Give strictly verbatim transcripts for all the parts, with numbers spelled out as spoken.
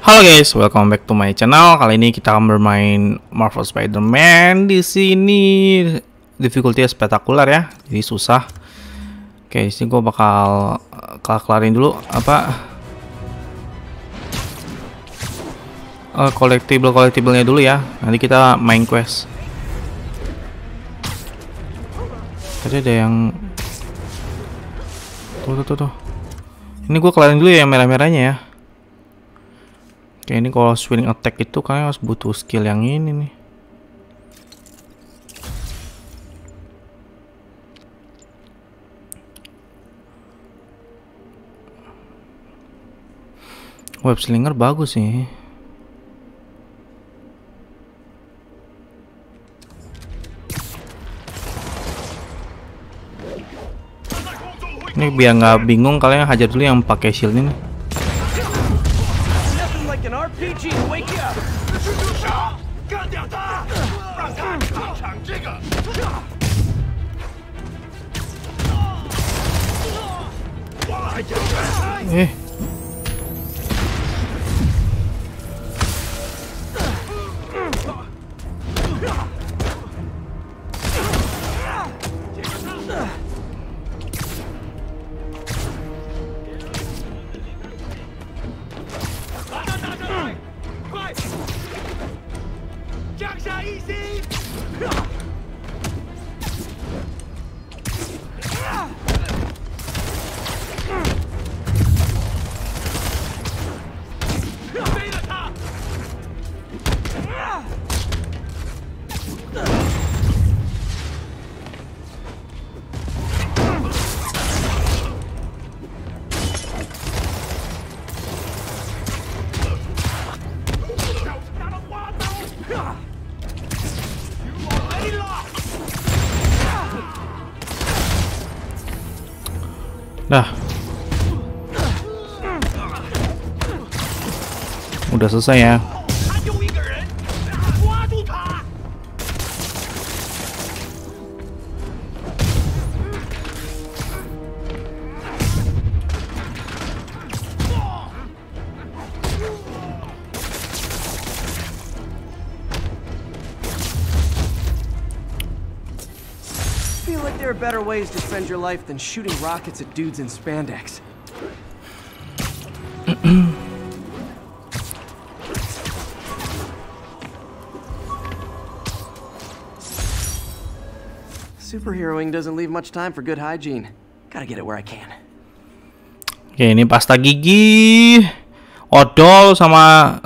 Halo guys, welcome back to my channel. Kali ini kita akan bermain Marvel Spider-Man. Di sini difficulty-nya spektakuler ya, jadi susah. Oke, sini gue bakal kelar-kelarin dulu apa uh, collectible collectible-nya dulu ya. Nanti kita main quest. Tadi ada yang tuh tuh tuh. Ini gue kelarin dulu ya yang merah-merahnya ya. Oke, ini kalau swinging attack itu kayaknya harus butuh skill yang ini nih. Web slinger bagus sih. Ini biar nggak bingung, kalian hajar dulu yang pakai shield ini. Eh. Nah, udah selesai ya. Better ways to spend your life than shooting rockets at dudes in spandex. Superheroing doesn't leave much time for good hygiene. Gotta get it where I can. Oke, ini pasta gigi, odol sama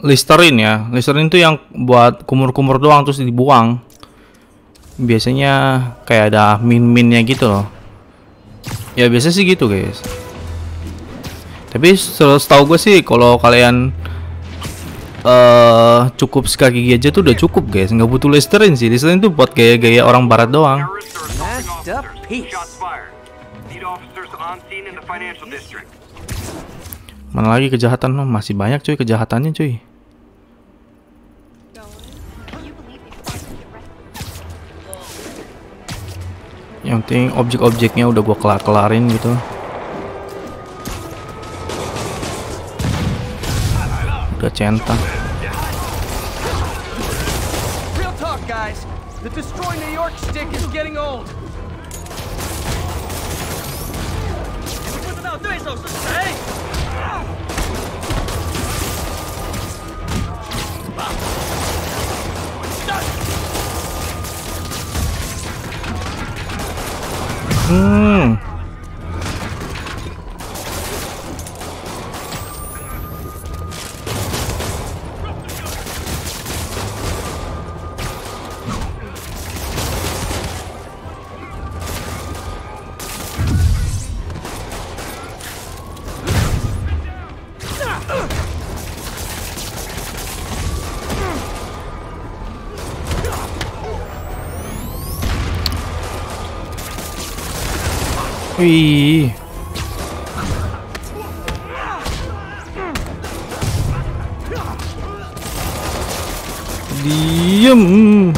Listerine ya. Listerine itu yang buat kumur-kumur doang terus dibuang. Biasanya kayak ada min-minnya gitu loh. Ya biasanya sih gitu guys. Tapi setahu gue sih kalau kalian uh, cukup sekali gigi aja tuh udah cukup guys. Nggak butuh Listerine sih. Listerine tuh buat gaya-gaya orang barat doang. Mana lagi kejahatan? Masih banyak cuy kejahatannya cuy. Yang penting objek-objeknya udah gua kelar-kelarin gitu. Udah centang. Real talk guys, the destroy New York stick is getting old. Hmm. Wih. Diem.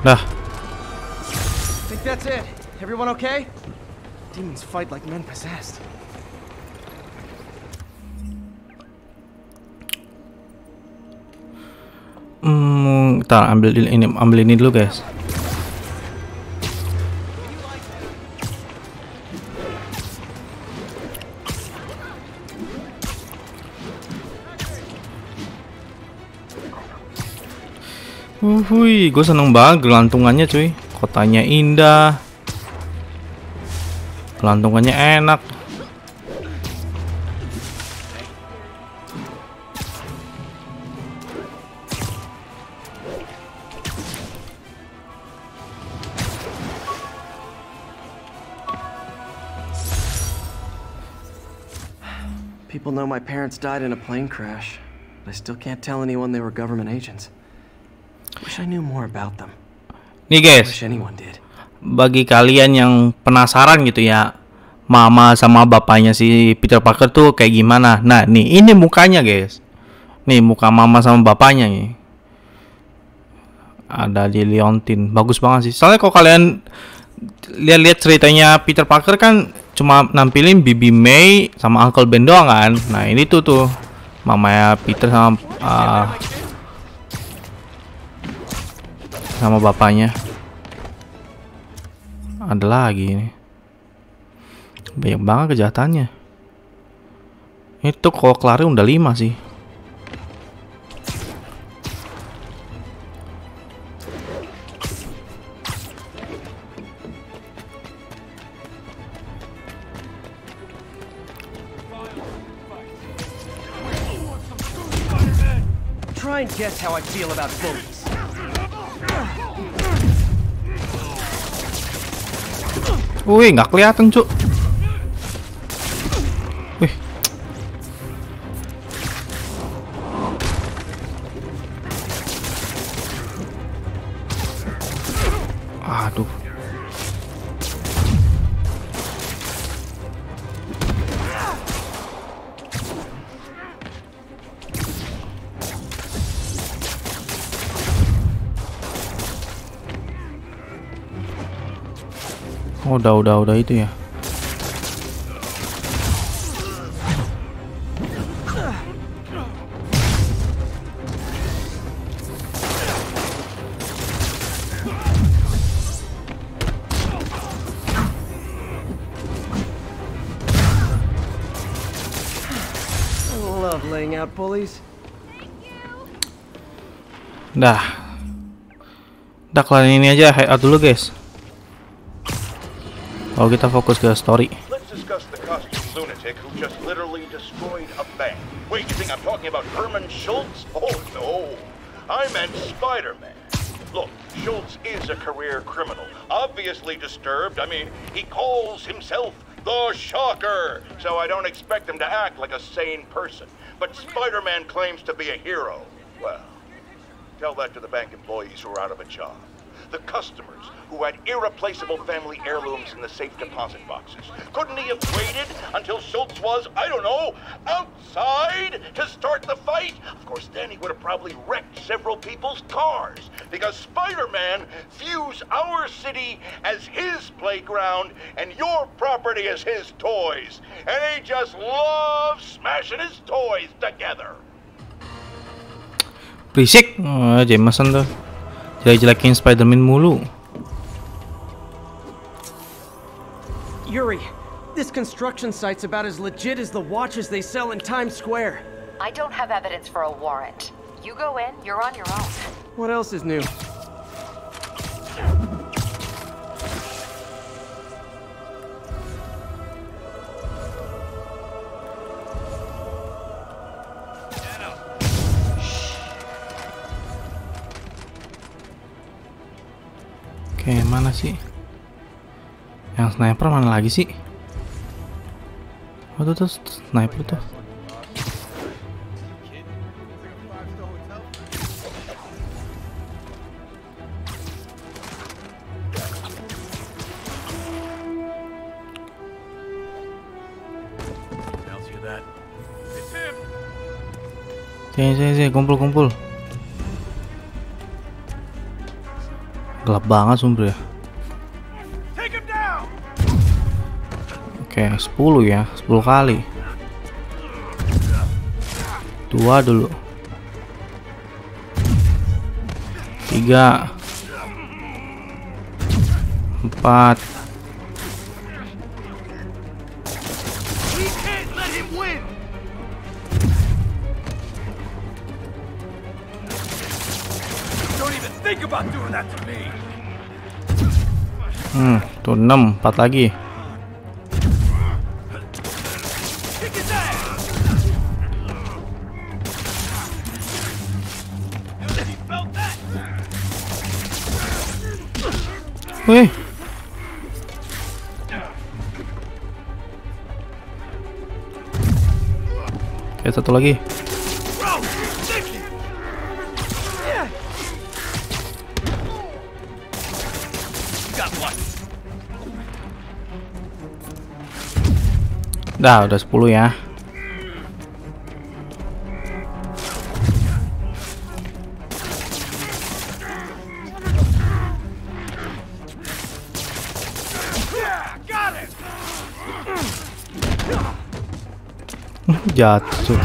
Nah. I think that's it. Everyone okay? Demons fight like men possessed. Hmm, kita ambil ini, ambil ini dulu, guys. Wuhui, gue seneng banget gelantungannya, cuy. Kotanya indah, gelantungannya enak. People know my parents died in a plane crash, but I still can't tell anyone they were government agents. Wish I knew more about them. Nih guys, bagi kalian yang penasaran gitu ya, mama sama bapaknya si Peter Parker tuh kayak gimana? Nah, nih ini mukanya guys. Nih muka mama sama bapaknya nih. Ada di Leontine, bagus banget sih. Soalnya kalau kalian lihat-lihat ceritanya Peter Parker kan cuma nampilin Bibi May sama Uncle Ben doang kan. Nah, ini tuh tuh mamanya Peter sama uh, sama bapaknya. Ada lagi ini. Banyak banget kejahatannya. Itu kalau Clary udah lima sih. Try and guess how I feel about bullies. Wih, nggak kelihatan, Cuk. Wih. Aduh. Oh, udah udah udah itu ya. Dah. Dah kelarin ini aja, head out dulu, guys. Oh, kita fokus ke story. Let's discuss the costume lunatic who just literally destroyed a bank. Wait, you think I'm talking about Herman Schultz? Oh no, I meant Spider-Man. Look, Schultz is a career criminal, obviously disturbed. I mean, he calls himself the Shocker, so I don't expect him to act like a sane person. But Spider-Man claims to be a hero. Well, tell that to the bank employees who are out of a job. The customers who had irreplaceable family heirlooms in the safe deposit boxes. Couldn't he have waited until Schultz was, I don't know, outside to start the fight? Of course, then he would have probably wrecked several people's cars, because Spider-Man views our city as his playground and your property as his toys. And he just loves smashing his toys together. Berisik, uh, Jameson tuh. Jelek-jelekin Spider-Man mulu. Yuri, this construction site's about as legit as the watches they sell in Times Square. I don't have evidence for a warrant. You go in, you're on your own. What else is new? Oke, mana sih? Yang sniper mana lagi sih? Waduh, tuh sniper tuh. Sini, sini, sini, kumpul, kumpul. Gelap banget sumber ya. Oke, sepuluh ya, sepuluh kali. Dua dulu. Tiga. Empat. Hmm, tuh enam, empat lagi. Wih. Oke, satu lagi. Dah, udah sepuluh ya. Jatuh.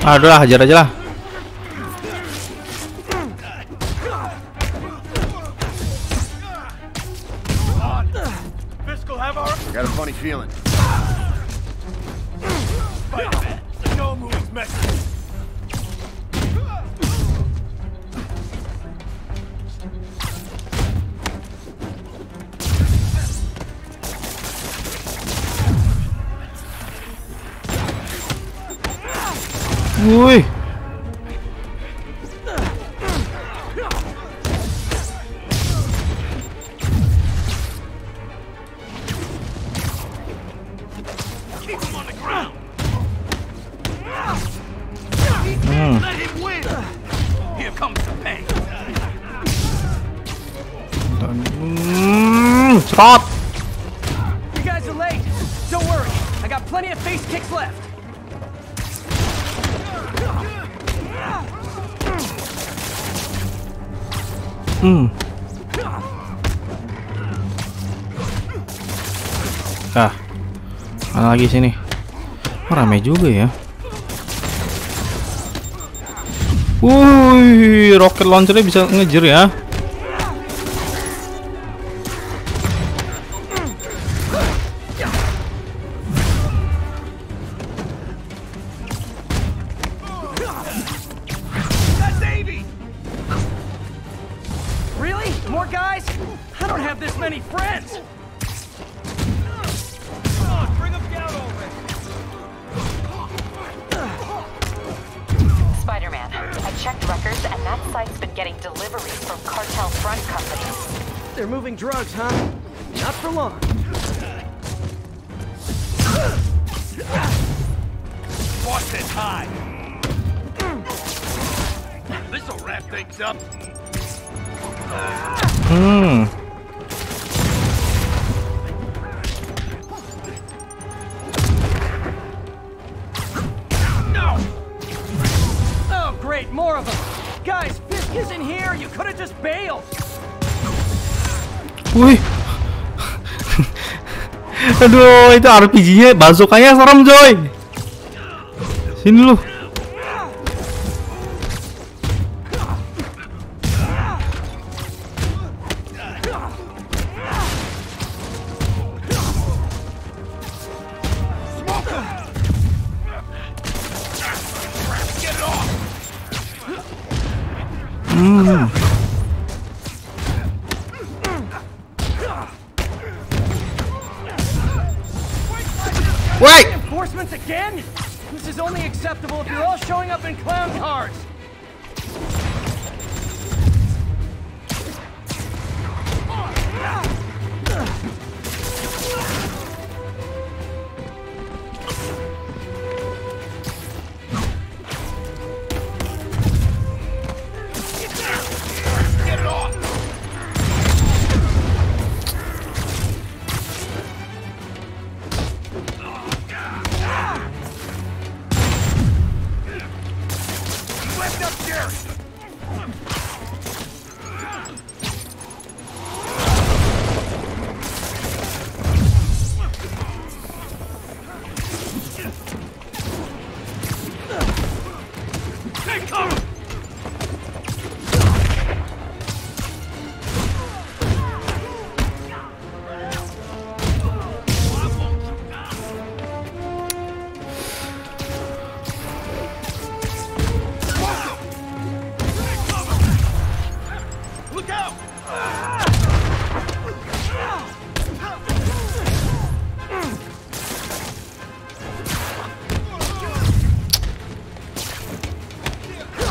Aduh, hajar aja lah. Wih. Hmm. Hmm. Stop. You guys are late. Don't worry. I got plenty of face kicks left. Hmm. Ah, mana lagi sini? Oh, ramai juga ya. Wuih, rocket launchernya bisa ngejar ya. Hmm. No. Oh, great, more of them. Guys, Fisk isn't here. You could have just bailed. Wih. Aduh, itu R P G-nya bazooka-nya serem, coy. Sini lu. Take cover!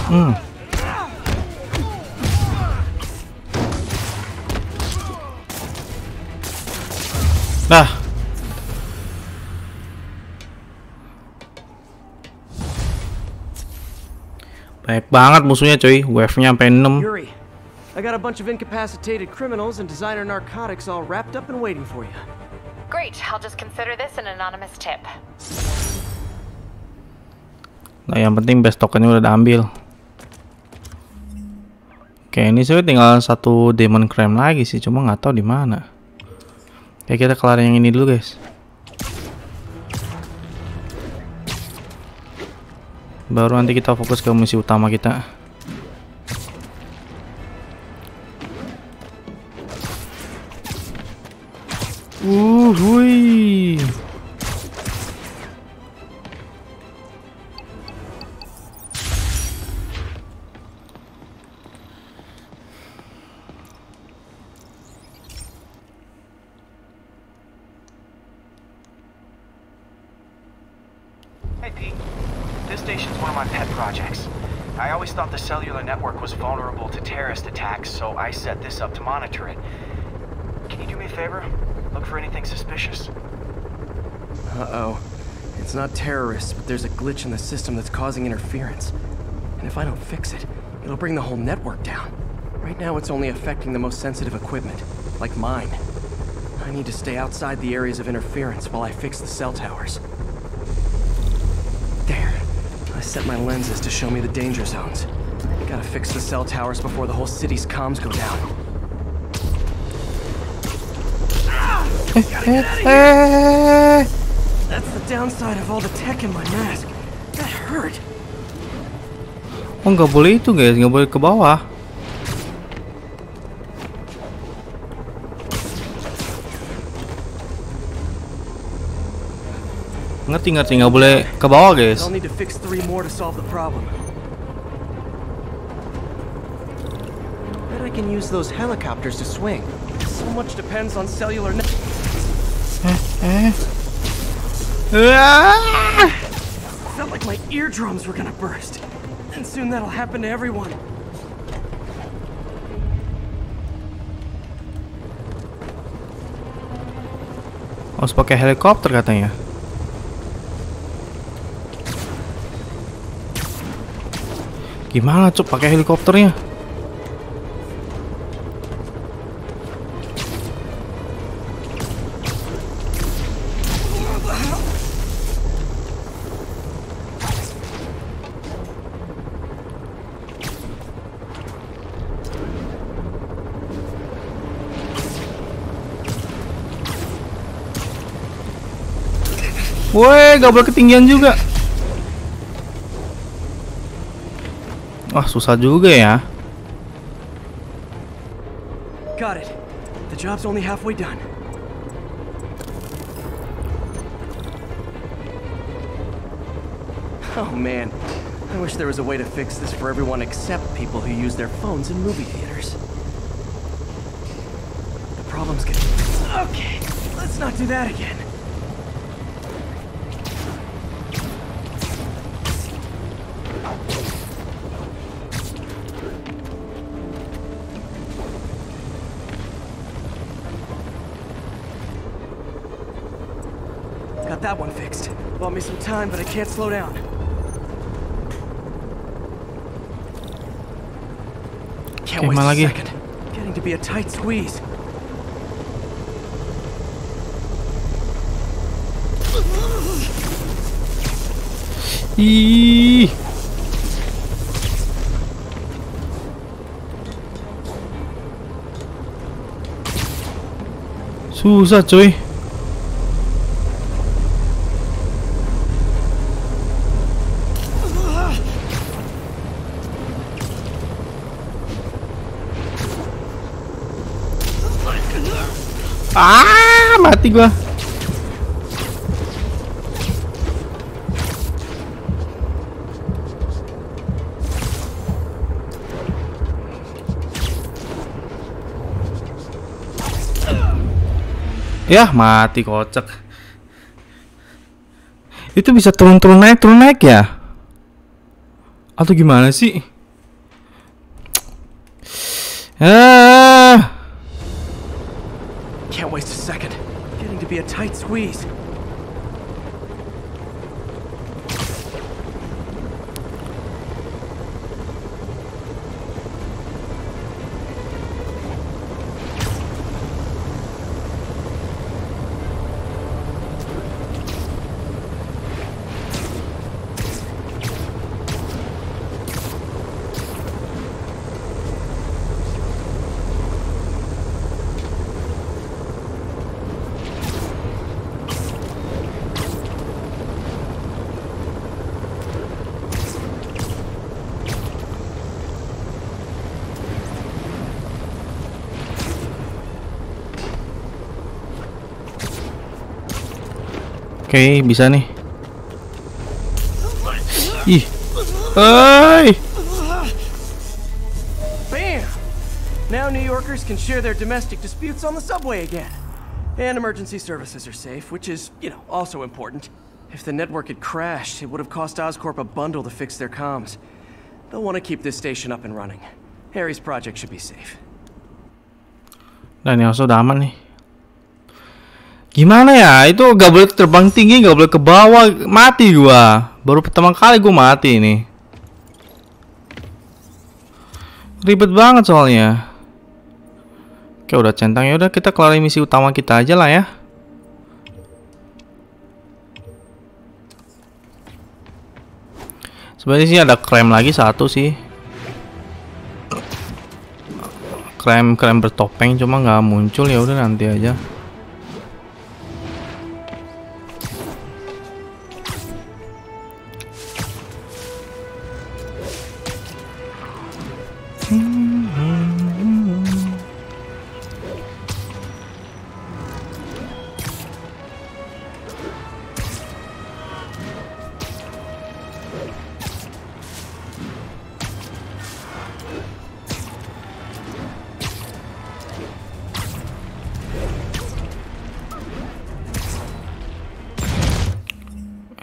Mm. Ah. Banyak banget musuhnya, coy. Wave-nya sampai enam. Yuri, I got a bunch of incapacitated criminals and designer narcotics all wrapped up and waiting for you. Great. I'll just consider this an anonymous tip. Nah, yang penting best tokennya udah diambil. Oke, ini sih tinggal satu demon crime lagi sih, cuma nggak tahu di mana. Ya kita kelarin yang ini dulu, guys. Baru nanti kita fokus ke misi utama kita. Uh, hui. The cellular network was vulnerable to terrorist attacks, so I set this up to monitor it. Can you do me a favor? Look for anything suspicious. Uh-oh. It's not terrorists, but there's a glitch in the system that's causing interference. And if I don't fix it, it'll bring the whole network down. Right now it's only affecting the most sensitive equipment, like mine. I need to stay outside the areas of interference while I fix the cell towers. There. I set my lenses to show me the danger zones. Gotta fix the cell towers before the whole city's comms go down. That's the downside of all the tech in my mask. That hurt. Oh, nggak boleh itu, guys. Nggak boleh ke bawah. Ngerti, ngerti. Nggak boleh ke bawah, guys. I'll need to fix three more to solve the problem. I can use those helicopters to swing. So much depends on cellular net. Felt like my eardrums were gonna burst. And soon that'll happen to everyone. Harus pakai helikopter katanya. Gimana cuk pakai helikopternya? Woi, gak boleh ketinggian juga. Wah, susah juga ya. Got it. The job's only halfway done. Oh man, I wish there was a way to fix this for everyone except people who use their phones in movie theaters. The problem's getting... Okay, let's not do that again. That one fixed. Bought me some time, but I can't slow down. Can't wait a second. Getting to be a tight squeeze. Eee. Susah, coy. Ah, mati gua. Yah, mati kocak. Itu bisa turun-turun naik, turun naik ya? Atau gimana sih? Ah. Can't waste a second. Getting to be a tight squeeze. Oke, okay, bisa nih. Ih. Hey. Bam. Now New Yorkers can share their domestic disputes on the subway again. And emergency services are safe, which is, you know, also important. If the network had crashed, it would have cost Oscorp a bundle to fix their comms. They'll want to keep this station up and running. Harry's project should be safe. Nah, ini also udah aman nih. Gimana ya, itu gak boleh terbang tinggi, gak boleh ke bawah, mati gua. Baru pertama kali gua mati ini. Ribet banget soalnya. Oke, udah centang, ya udah kita kelarin misi utama kita aja lah ya. Sebenarnya sih ada krem lagi satu sih. Krem-krem bertopeng cuma nggak muncul, ya udah nanti aja.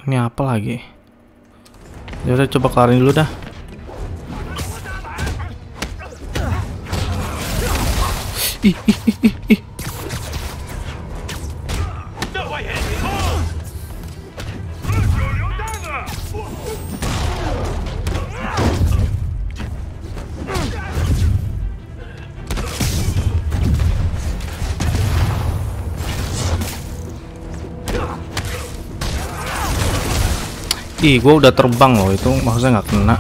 Ini apa lagi? Yaudah coba kelarin dulu dah. Ih, ih, ih, ih. Ih, gue udah terbang loh, itu maksudnya nggak kena.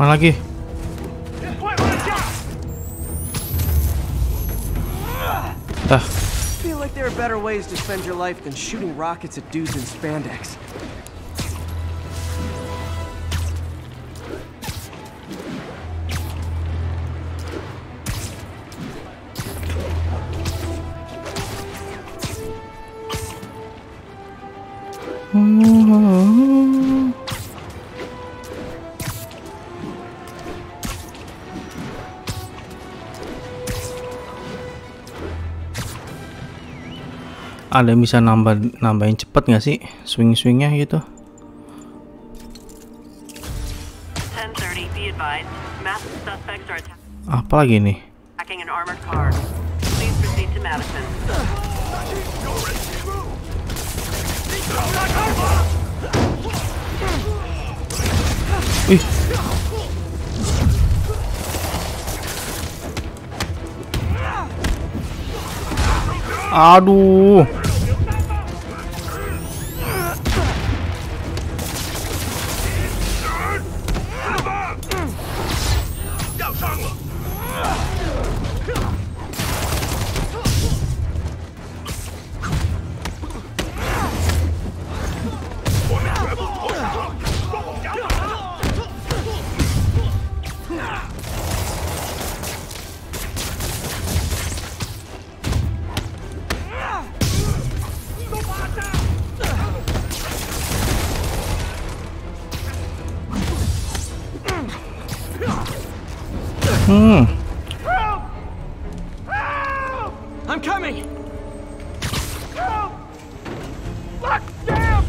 Mana lagi? Ah. Feel like there are better ways to spend your life than shooting rockets at dudes in spandex. Ada yang bisa nambah nambahin cepet nggak sih swing swingnya gitu? ten thirty, be advised. side, masked suspects are attacking an armored car. Please proceed to Madison. Wait. Aduh. Hmm. Help! Help! I'm coming. Help! Lock down!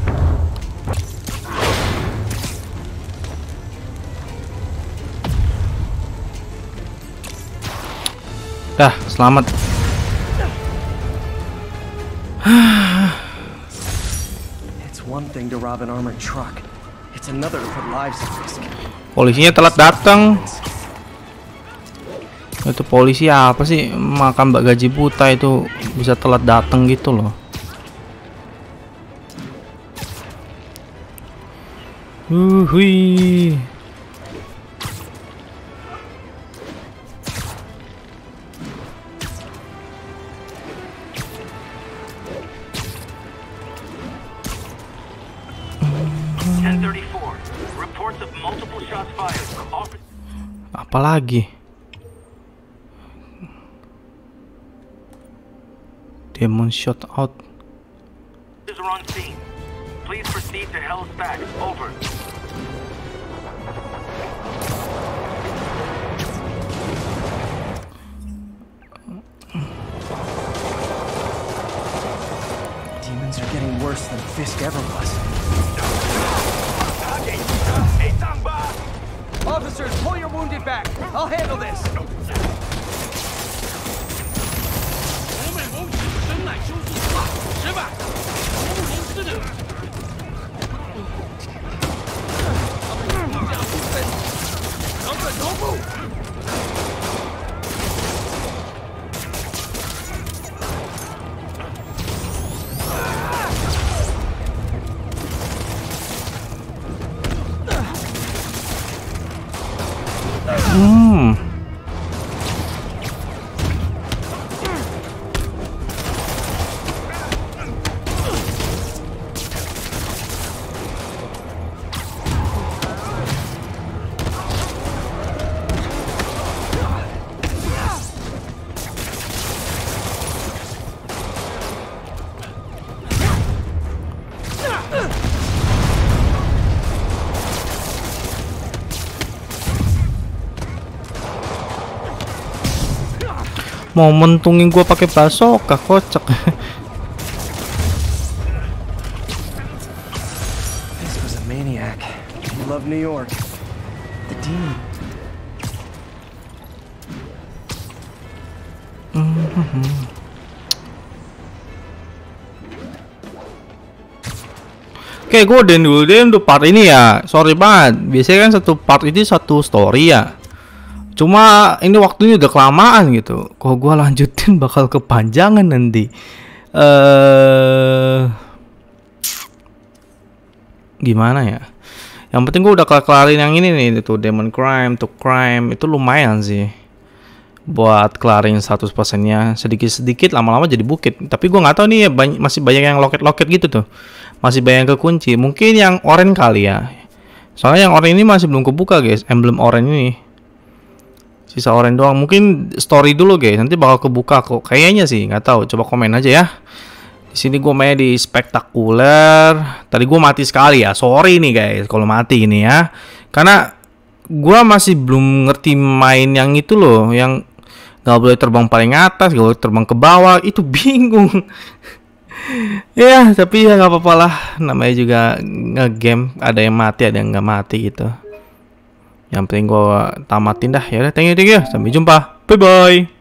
Dah, selamat. It's one thing to rob an armored truck. It's another to put lives at risk. Polisinya telat datang. Itu polisi apa sih, makan mbak gaji buta itu bisa telat datang gitu loh. Uhui. Apa lagi? Demon shot out. This is wrong scene. Please proceed to hell's back. Over. Demons are getting worse than Fisk ever was. Officers, pull your wounded back. I'll handle this. Hmm. Mau mentungin gua pakai basoka, kocak. This was a maniac. He loved New York. The demon. Mm-hmm. Oke, gua udah dulu deh untuk part ini ya. Sorry banget. Biasanya kan satu part ini satu story ya. Cuma ini waktunya udah kelamaan gitu. Kalau gue lanjutin bakal kepanjangan nanti. Uh, gimana ya? Yang penting gue udah kelar-kelarin yang ini nih. Itu Demon Crime, to Crime. Itu lumayan sih. Buat kelarin seratus persennya. Sedikit-sedikit lama-lama jadi bukit. Tapi gue gak tahu nih banyak, masih banyak yang loket-loket gitu tuh. Masih banyak yang kekunci. Mungkin yang orange kali ya. Soalnya yang orange ini masih belum kebuka guys. Emblem orange ini. Sisa orange doang. Mungkin story dulu guys, nanti bakal kebuka kok. Kayaknya sih, nggak tahu. Coba komen aja ya. Di sini gue main di spektakuler. Tadi gue mati sekali ya. Sorry nih guys, kalau mati ini ya. Karena gue masih belum ngerti main yang itu loh, yang nggak boleh terbang paling atas, nggak boleh terbang ke bawah. Itu bingung. Ya, tapi ya nggak apa-apa lah. Namanya juga ngegame. Ada yang mati, ada yang nggak mati gitu. Yang penting gua tamatin dah. Ya udah, thank you thank you. Sampai jumpa. Bye bye.